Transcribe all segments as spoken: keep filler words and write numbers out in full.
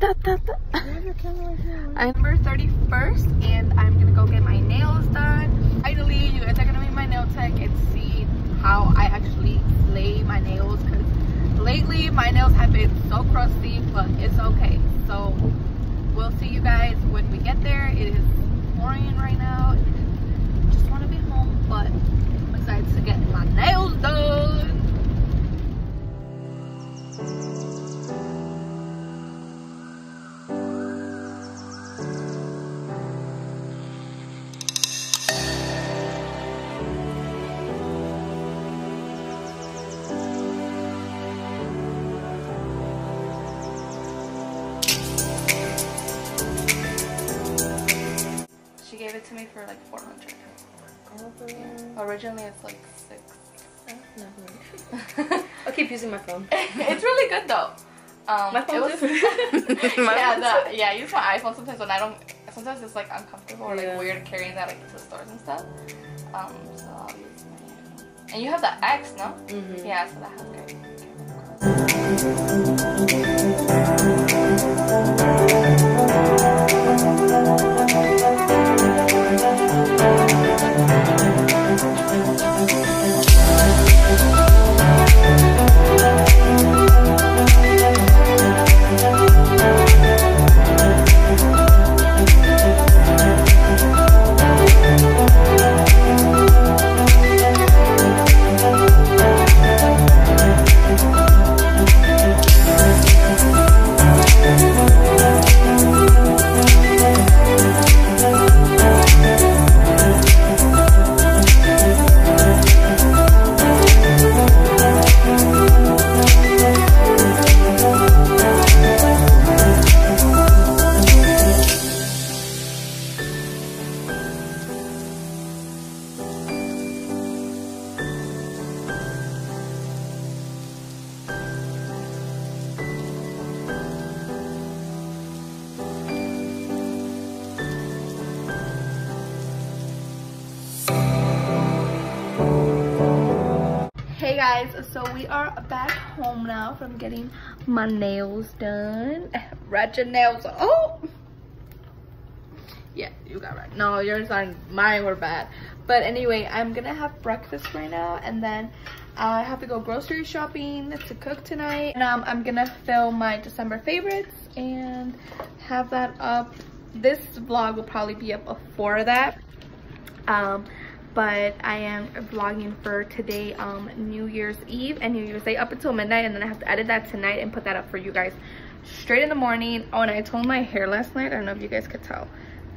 da, da, da. I'm November thirty-first and I'm gonna go get my nails done. Finally, you guys are gonna meet my nail tech and see how I actually lay my nails, because lately my nails have been so crusty, but it's okay. So we'll see you guys when we get there. It is pouring right now. I just want to be home, but I'm excited to get my nails done. She gave it to me for like four hundred. Okay. Yeah. Originally it's like six. No. I keep using my phone. It's really good though. Um, my phone was, my yeah, phone the, yeah, I use my iPhone sometimes when I don't. Sometimes it's like uncomfortable or like yeah. weird carrying that like to stores and stuff. Um, so I'll use my iPhone. And you have the X, no? Mm-hmm. Yeah, so that has Guys, so we are back home now from getting my nails done. Ratchet nails. Oh yeah, you got right. No, yours and mine were bad. But anyway, I'm gonna have breakfast right now, and then I have to go grocery shopping to cook tonight, and um, I'm gonna film my December favorites and have that up. This vlog will probably be up before that, um but I am vlogging for today, um, New Year's Eve and New Year's Day, up until midnight, and then I have to edit that tonight and put that up for you guys straight in the morning. Oh, and I toned my hair last night. I don't know if you guys could tell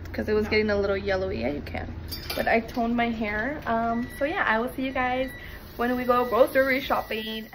because it was no. getting a little yellowy. Yeah, you can. But I toned my hair. Um, so yeah, I will see you guys when we go grocery shopping.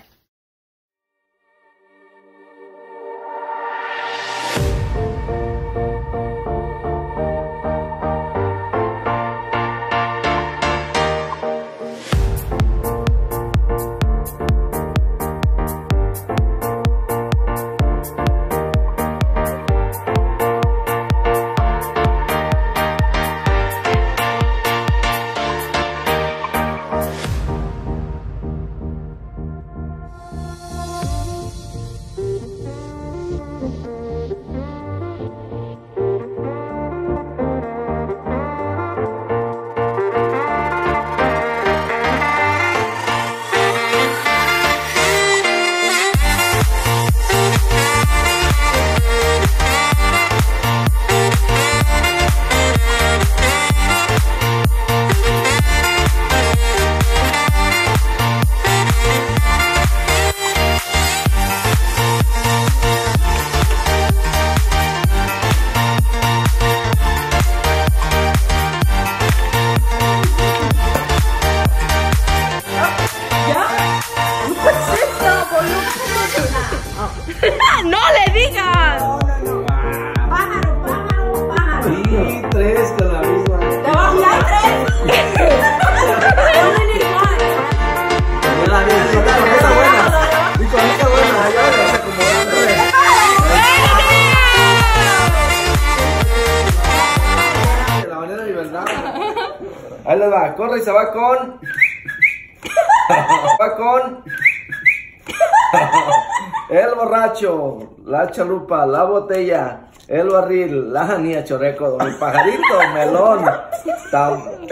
Ahí les va, corre y se va con. Va con. el borracho, la chalupa, la botella, el barril, la janía, choreco, mi pajarito, melón,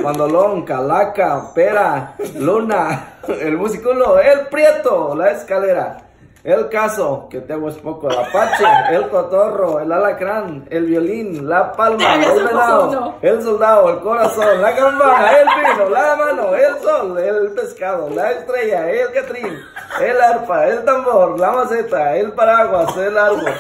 pandolón, calaca, pera, luna, el musiculo, el prieto, la escalera, el caso, que te hago es poco, la pache, el cotorro, el alacrán, el violín, la palma, el venado, el soldado, el corazón, la campana, el vino, la mano, el sol, el pescado, la estrella, el catrín, el arpa, el tambor, la maceta, el paraguas, el árbol,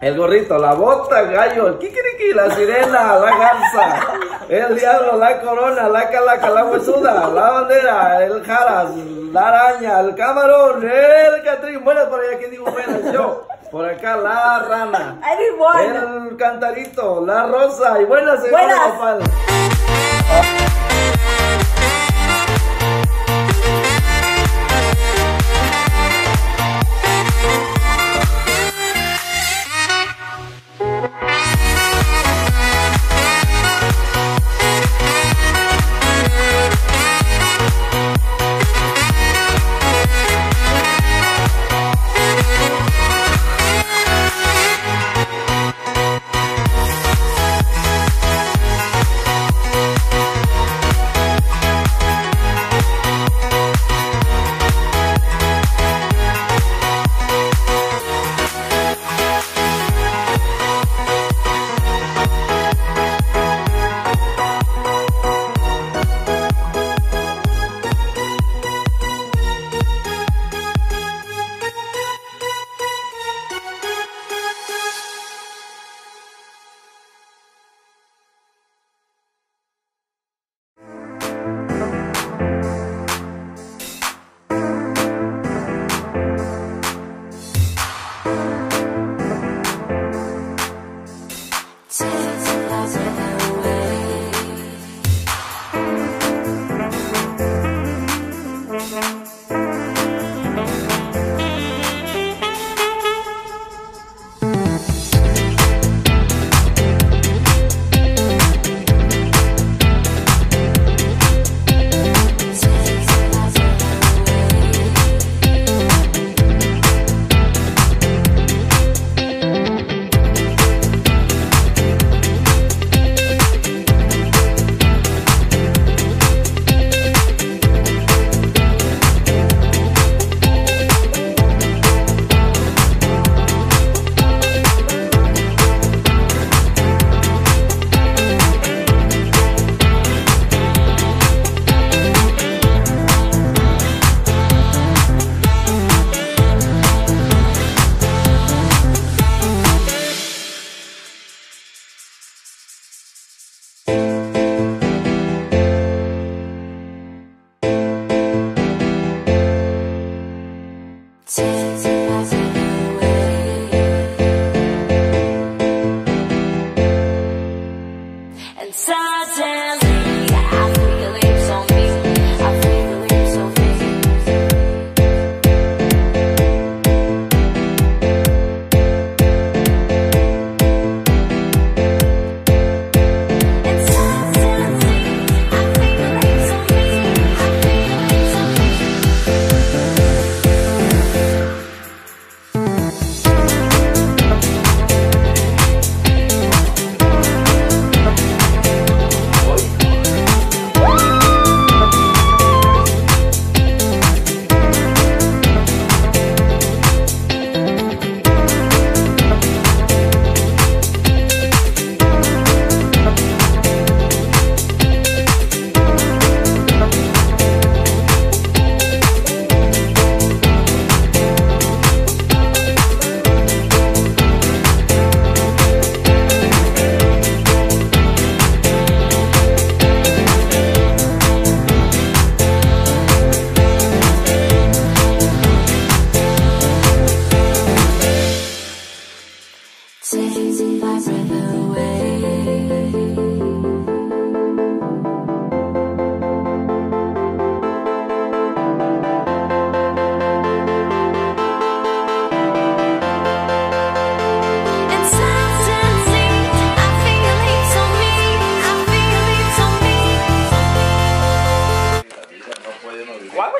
el gorrito, la bota, gallo, el kikiriki, la sirena, la garza, el diablo, la corona, la calaca, la huesuda, la bandera, el jaras, la araña, el camarón, el catrín, buenas por allá, que digo buenas yo, por acá la rana, el cantarito, la rosa y buenas, buenas. Papá.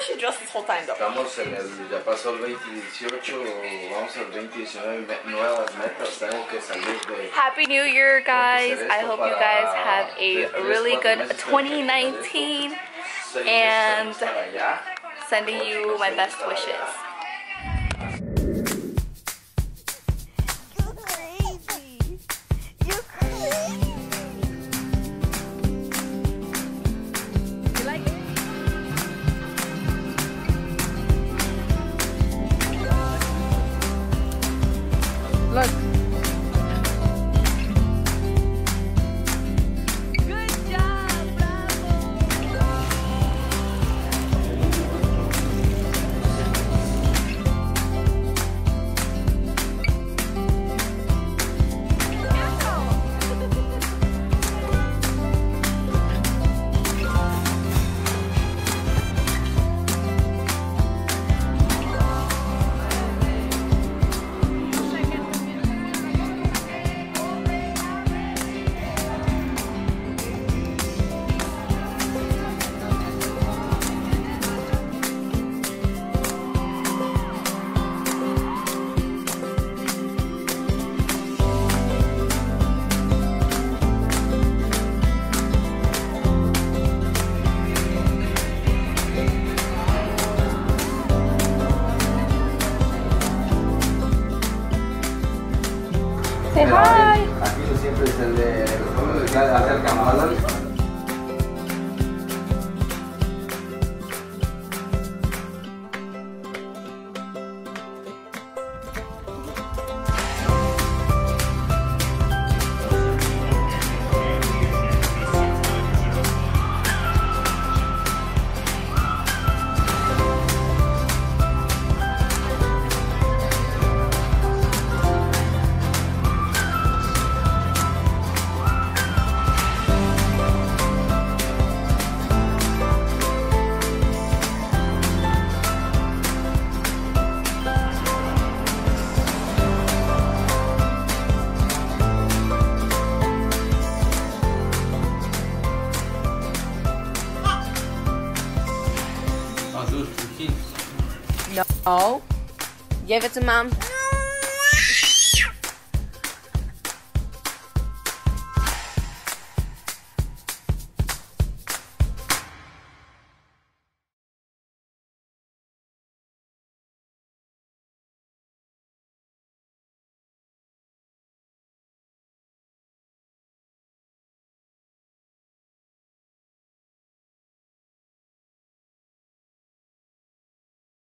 she dressed this whole time though? Estamos en el, ya pasó el veinte dieciocho, vamos al veinte diecinueve, nuevas metas, tengo que salir de... Happy New Year, guys. I hope you guys have a really good twenty nineteen and sending you my best wishes. Look. Good job, Hi. Aquí siempre es el de los que acercan a Alan. No. Give it to mom.